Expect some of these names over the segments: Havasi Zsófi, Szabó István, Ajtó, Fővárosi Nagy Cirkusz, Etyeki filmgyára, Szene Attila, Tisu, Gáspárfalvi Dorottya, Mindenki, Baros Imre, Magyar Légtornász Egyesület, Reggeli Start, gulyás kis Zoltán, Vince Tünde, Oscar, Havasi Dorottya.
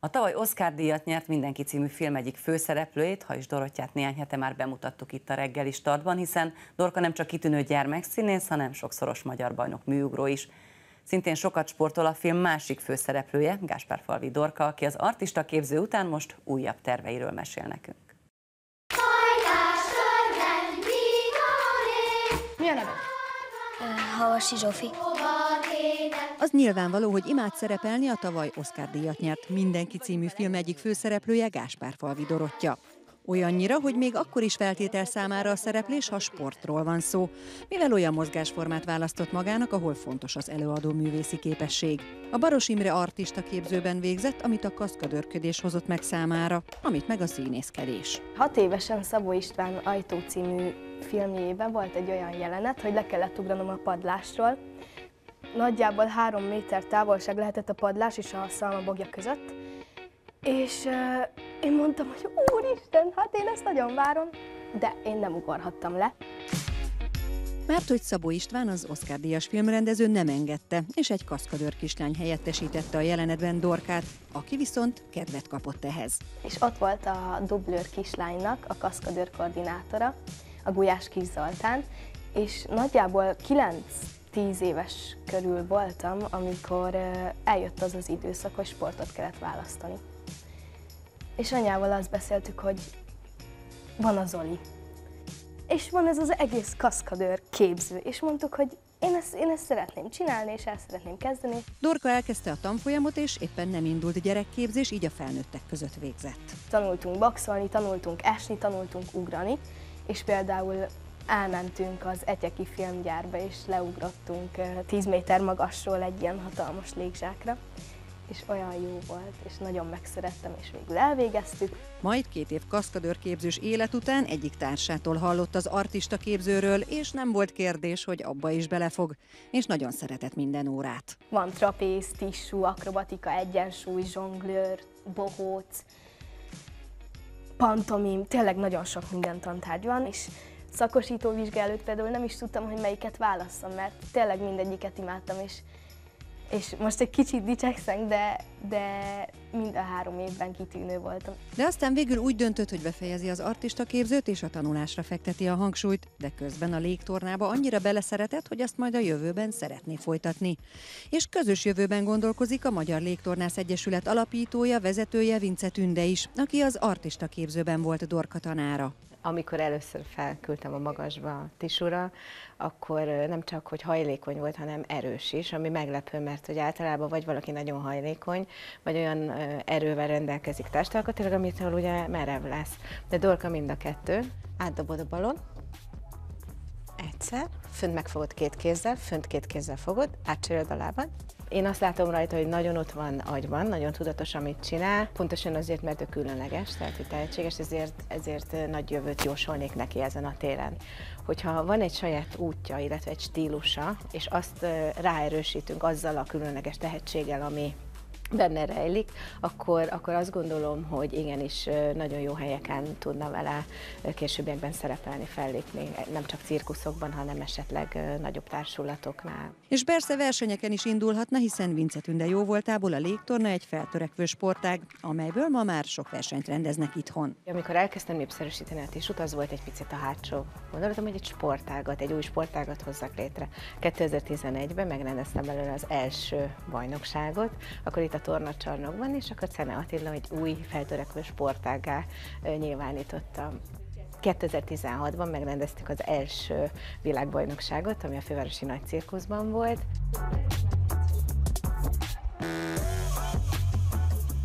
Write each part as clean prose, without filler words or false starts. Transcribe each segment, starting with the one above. A tavaly Oscar-díjat nyert Mindenki című film egyik főszereplőjét, Havasi Dorottyát néhány hete már bemutattuk itt a reggeli startban, hiszen Dorka nem csak kitűnő gyermekszínész, hanem sokszoros magyar bajnok műugró is. Szintén sokat sportol a film másik főszereplője, Gáspárfalvi Dorka, aki az artista képző után most újabb terveiről mesél nekünk. Mi a neve? Havasi Zsófi. Az nyilvánvaló, hogy imád szerepelni a tavaly Oscar-díjat nyert Mindenki című film egyik főszereplője, Gáspárfalvi Dorottya. Olyannyira, hogy még akkor is feltétel számára a szereplés, ha sportról van szó, mivel olyan mozgásformát választott magának, ahol fontos az előadó művészi képesség. A Baros Imre artista képzőben végzett, amit a kaszkadőrködés hozott meg számára, amit meg a színészkedés. 6 évesen Szabó István Ajtó című filmjében volt egy olyan jelenet, hogy le kellett ugranom a padlásról. Nagyjából 3 méter távolság lehetett a padlás és a szalmabogja között, és én mondtam, hogy úristen, hát én ezt nagyon várom, de én nem ugorhattam le. Mert hogy Szabó István, az Oscar-díjas filmrendező nem engedte, és egy kaszkadőr kislány helyettesítette a jelenetben Dorkát, aki viszont kedvet kapott ehhez. És ott volt a dublőr kislánynak a kaszkadőr koordinátora, a Gulyás Kis Zoltán, és nagyjából 9-10 éves körül voltam, amikor eljött az az időszak, hogy sportot kellett választani. És anyával azt beszéltük, hogy van a Zoli, és van ez az egész kaszkadőr képző, és mondtuk, hogy én ezt szeretném csinálni, és el szeretném kezdeni. Dorka elkezdte a tanfolyamot, és éppen nem indult gyerekképzés, így a felnőttek között végzett. Tanultunk boxolni, tanultunk esni, tanultunk ugrani, és például elmentünk az Etyeki filmgyárba, és leugrottunk 10 méter magasról egy ilyen hatalmas légzsákra, és olyan jó volt, és nagyon megszerettem, és végül elvégeztük. Majd 2 év kaszkadőrképzős élet után egyik társától hallott az artista képzőről, és nem volt kérdés, hogy abba is belefog, és nagyon szeretett minden órát. Van trapéz, tissú, akrobatika, egyensúly, zsonglőr, bohóc, pantomim, tényleg nagyon sok minden tantárgy van, és szakosító vizsga előtt például nem is tudtam, hogy melyiket válasszam, mert tényleg mindegyiket imádtam, és most egy kicsit dicsekszem, de mind a 3 évben kitűnő voltam. De aztán végül úgy döntött, hogy befejezi az artista képzőt, és a tanulásra fekteti a hangsúlyt, de közben a légtornába annyira beleszeretett, hogy azt majd a jövőben szeretné folytatni. És közös jövőben gondolkozik a Magyar Légtornász Egyesület alapítója, vezetője, Vince Tünde is, aki az artista képzőben volt Dorka tanára. Amikor először felküldtem a magasba Tisura, akkor nem csak, hogy hajlékony volt, hanem erős is, ami meglepő, mert hogy általában vagy valaki nagyon hajlékony, vagy olyan erővel rendelkezik testalkatilag, amitől ugye merev lesz. De Dorka mind a kettő. Átdobod a balon, egyszer, fönt megfogod 2 kézzel, fönt 2 kézzel fogod, átcseréled a lábad. Én azt látom rajta, hogy nagyon ott van agyban, nagyon tudatos, amit csinál, pontosan azért, mert ő különleges, tehát hogy tehetséges, ezért nagy jövőt jósolnék neki ezen a téren. Hogyha van egy saját útja, illetve egy stílusa, és azt ráerősítünk azzal a különleges tehetséggel, ami benne rejlik, akkor azt gondolom, hogy igenis nagyon jó helyeken tudna vele későbbiekben szerepelni, fellépni, nem csak cirkuszokban, hanem esetleg nagyobb társulatoknál. És persze versenyeken is indulhatna, hiszen Vince Tünde jó voltából a légtorna egy feltörekvő sportág, amelyből ma már sok versenyt rendeznek itthon. Amikor elkezdtem népszerűsíteni a Tisut, az volt egy picit a hátsó. Gondoltam, hogy egy sportágat, egy új sportágat hozzak létre. 2011-ben megrendeztem belőle az első bajnokságot, akkor itt a tornacsarnokban, és akkor Szene Attila egy új feltörekvő sportággá nyilvánította. 2016-ban megrendeztük az első világbajnokságot, ami a Fővárosi Nagy Cirkuszban volt.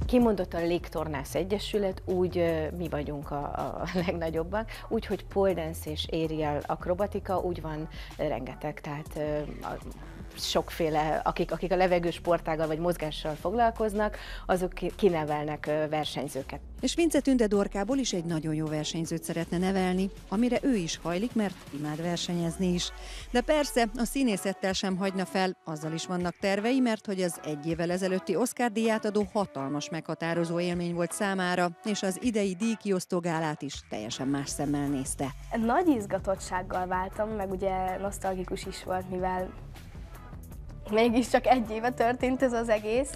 Kimondott a Légtornász Egyesület, úgy mi vagyunk a legnagyobbak, úgy, hogy pole dance és aerial akrobatika, úgy van rengeteg, tehát sokféle, akik a levegő sportággal vagy mozgással foglalkoznak, azok kinevelnek versenyzőket. És Vince Tünde Dorkából is egy nagyon jó versenyzőt szeretne nevelni, amire ő is hajlik, mert imád versenyezni is. De persze a színészettel sem hagyna fel, azzal is vannak tervei, mert hogy az 1 évvel ezelőtti Oscar-díját adó hatalmas meghatározó élmény volt számára, és az idei díjkiosztó gálát is teljesen más szemmel nézte. Nagy izgatottsággal váltam, meg ugye nosztalgikus is volt, mivel mégiscsak 1 éve történt ez az egész,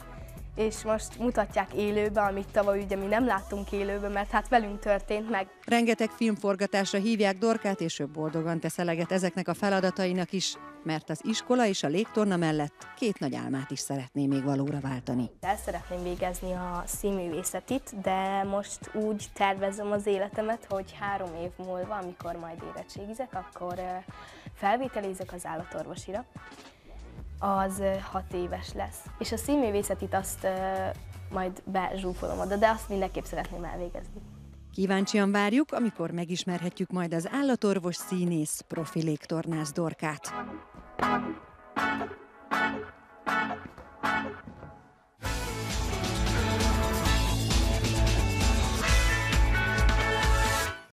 és most mutatják élőbe, amit tavaly ugye mi nem láttunk élőbe, mert hát velünk történt meg. Rengeteg filmforgatásra hívják Dorkát, és ő boldogan tesz eleget ezeknek a feladatainak is, mert az iskola és a légtorna mellett két nagy álmát is szeretné még valóra váltani. El szeretném végezni a színművészetit, de most úgy tervezem az életemet, hogy 3 év múlva, amikor majd érettségizek, akkor felvételizek az állatorvosira. Az 6 éves lesz. És a színművészetit azt majd bezsúfolom oda, de azt mindenképp szeretném elvégezni. Kíváncsian várjuk, amikor megismerhetjük majd az állatorvos színész profi légtornász Dorkát.